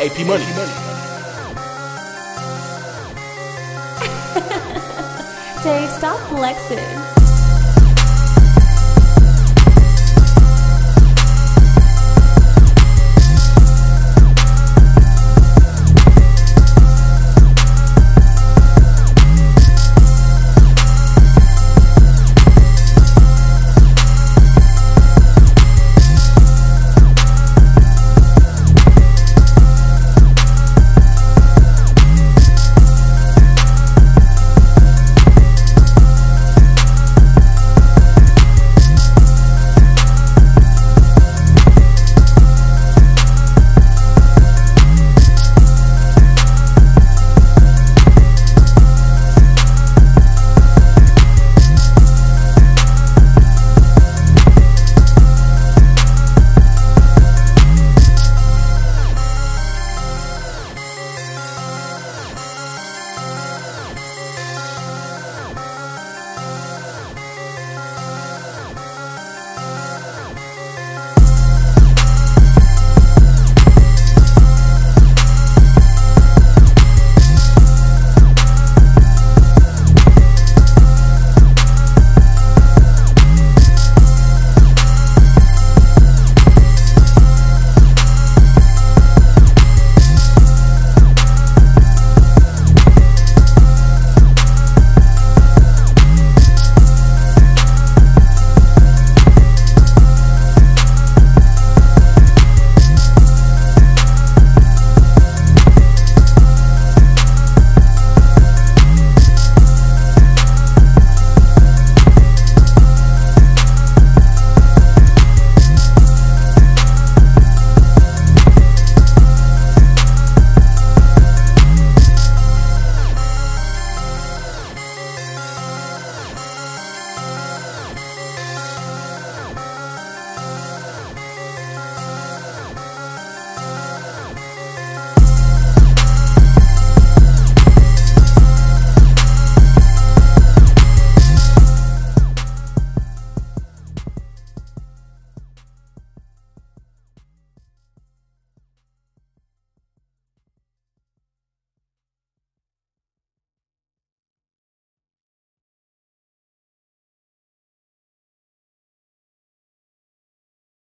AP Money. Dave, stop flexing.